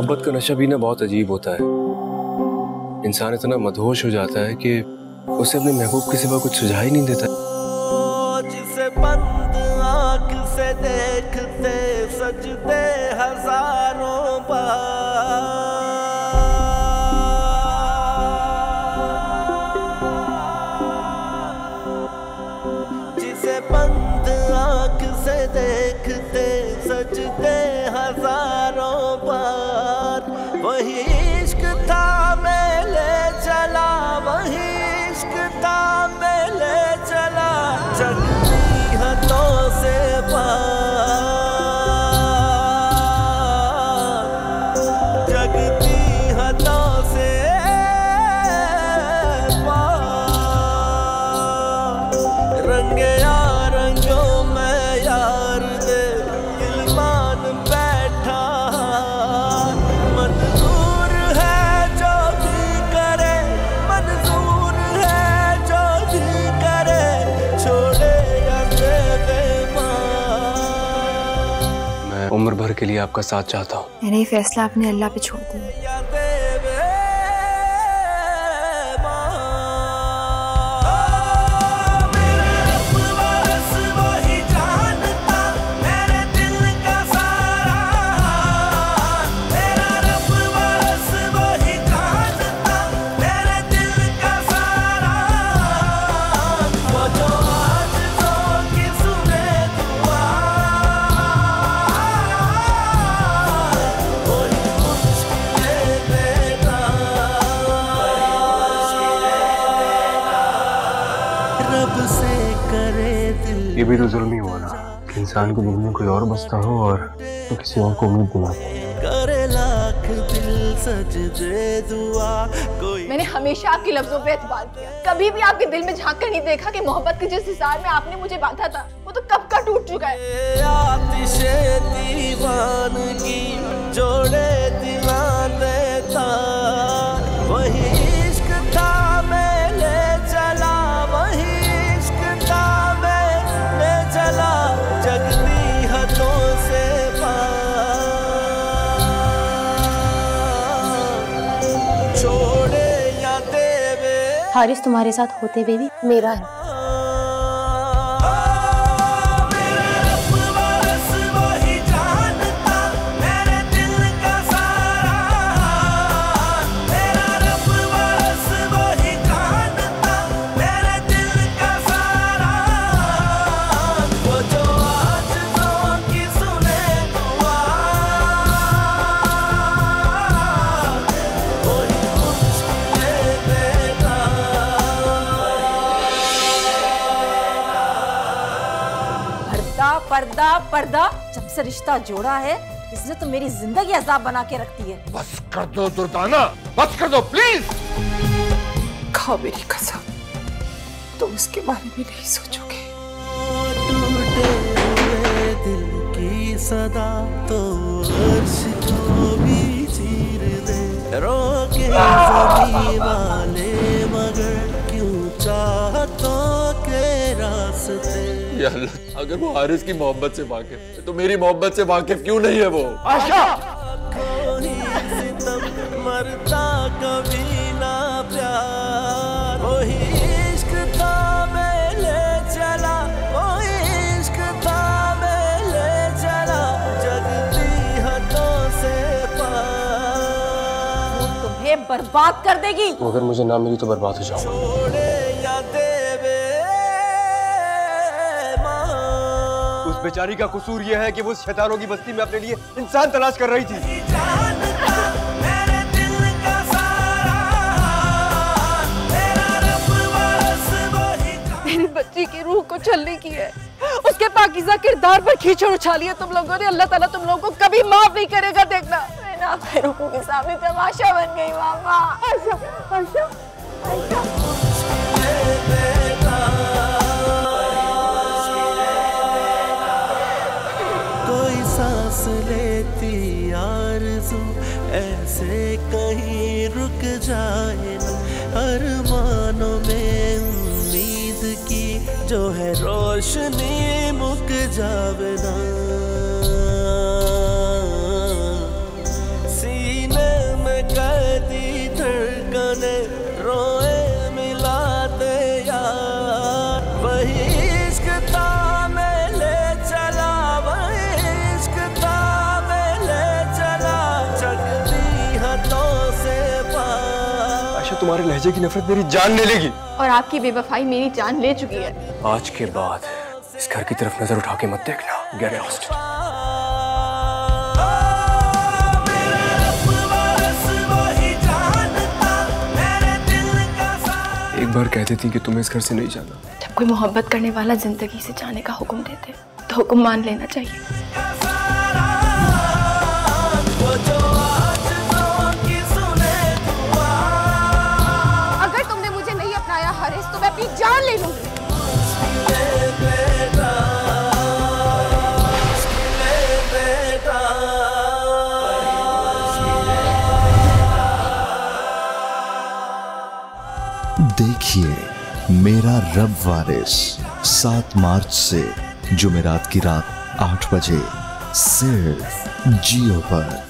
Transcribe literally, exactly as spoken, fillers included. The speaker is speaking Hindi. मोहब्बत का नशा भी ना बहुत अजीब होता है। इंसान इतना मदहोश हो जाता है कि उसे अपने महबूब के सिवा कुछ सुझा ही नहीं देता। जिसे बंद आँख से देखते सजते हजारों बार, जिसे बंद आँख से देखते सजते हजारों बार, वही इश्क था मैं ले चला, वही इश्क था मैं ले चला चलती हाथों से उम्र भर के लिए आपका साथ चाहता हूँ। मैंने ये फैसला अपने अल्लाह पे छोड़ दिया। ये भी तो जुल्म ही हुआ ना कि इंसान को दिल में कोई और बसता हो और तो किसी और को उम्मीद दिलाता। मैंने हमेशा आपके लफ्जों पे एतबार किया, कभी भी आपके दिल में झांक कर नहीं देखा कि मोहब्बत के जिस हिसार में आपने मुझे बांधा था वो तो कब का टूट चुका है। हारिस तुम्हारे साथ होते हुए भी मेरा है। पर्दा पर्दा जब से रिश्ता जोड़ा है इसने तो मेरी जिंदगी अजाब बना के रखती है। बस कर दो दुर्दाना, बस कर दो प्लीज। खाओ मेरी कसम, तुम उसके बारे में नहीं सोचोगे। टूटे हुए दिल की सदा तो अर्श को भी चीर दे, रोके जमी वाले मगर क्यों चाहतों के रास्ते। अगर वो हारिस की मोहब्बत से वाकिफ है तो मेरी मोहब्बत से वाकिफ क्यों नहीं है वो? आशा मरता कभी ना प्यार, वही इश्क था मैं ले चला, वही इश्क था मैं ले चला जगती हाथों से पार। तुम्हें बर्बाद कर देगी। अगर मुझे ना मिली तो बर्बाद हो जाऊंगा। उस बेचारी का कसूर यह है कि वो शैतानों की बस्ती में अपने लिए इंसान तलाश कर रही थी। बच्ची की रूह को छलनी की है, उसके पाकिजा किरदार पर खींचड़ उछाली है तुम लोगों ने। अल्लाह ताला तुम लोगों को कभी माफ नहीं करेगा। देखना मैं ना पैरों के सामने तमाशा बन गई। मामा आशा, आशा, आशा। सांस लेती आरज़ू ऐसे कहीं रुक जाए ना, अरमानों में उम्मीद की जो है रोशनी मुक जावे ना। तुम्हारे लहजे की नफरत मेरी जान ले लेगी और आपकी बेवफाई मेरी जान ले चुकी है। आज के बाद इस घर की तरफ नजर उठा के मत देखना। Get lost. एक बार कहती थी कि तुम्हें इस घर से नहीं जाना। जब कोई मोहब्बत करने वाला जिंदगी से जाने का हुक्म देते तो हुक्म मान लेना चाहिए। अगर तुमने मुझे नहीं अपनाया हारिस तो मैं अपनी जान ले लूंगी। देखिए मेरा रब वारिस सात मार्च से जुमेरात की रात आठ बजे सिर्फ जियो पर।